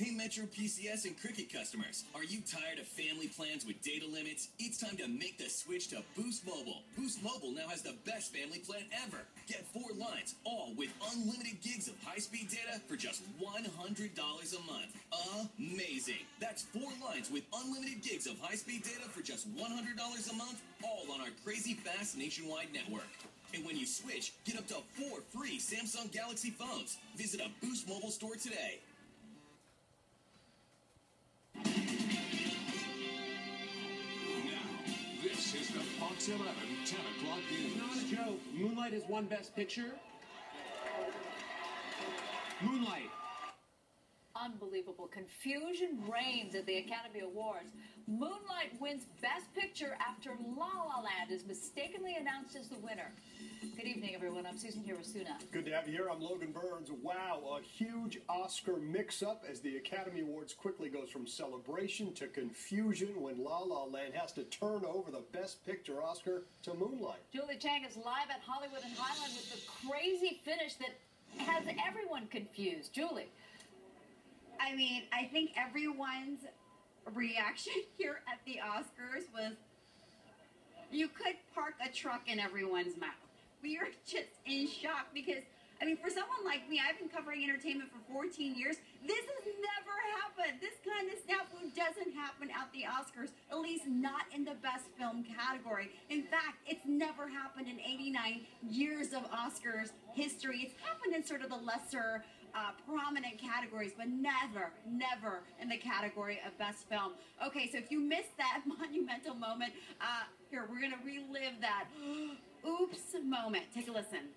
Hey MetroPCS and Cricket customers, are you tired of family plans with data limits? It's time to make the switch to Boost Mobile. Boost Mobile now has the best family plan ever. Get 4 lines, all with unlimited gigs of high-speed data for just $100 a month. Amazing! That's 4 lines with unlimited gigs of high-speed data for just $100 a month, all on our crazy fast nationwide network. And when you switch, get up to 4 free Samsung Galaxy phones. Visit a Boost Mobile store today. This is the Fox 11 10 o'clock news. It's not a joke. Moonlight has won Best Picture. Moonlight. Unbelievable. Confusion reigns at the Academy Awards. Moonlight wins Best Picture after La La Land is mistakenly announced as the winner. Good evening, everyone. I'm Susan Hirasuna. Good to have you here. I'm Logan Burns. Wow, a huge Oscar mix-up as the Academy Awards quickly goes from celebration to confusion when La La Land has to turn over the Best Picture Oscar to Moonlight. Julie Chang is live at Hollywood and Highland with the crazy finish that has everyone confused. Julie. I mean, I think everyone's reaction here at the Oscars was, you could park a truck in everyone's mouth. We are just in shock because, I mean, for someone like me, I've been covering entertainment for 14 years. This has never happened. This kind of snafu doesn't happen at the Oscars, at least not in the best film category. In fact, it's never happened in 89 years of Oscars history. It's happened in sort of the lesser prominent categories, but never in the category of best film. Okay, so if you missed that monumental moment, here, we're gonna relive that oops moment. Take a listen.